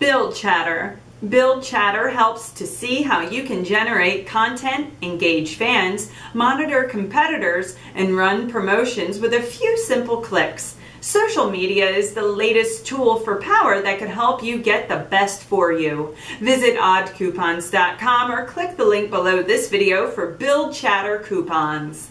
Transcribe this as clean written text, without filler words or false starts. BuildChatter. BuildChatter helps to see how you can generate content, engage fans, monitor competitors, and run promotions with a few simple clicks. Social media is the latest tool for power that can help you get the best for you. Visit oddcoupons.com or click the link below this video for BuildChatter coupons.